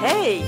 Hey!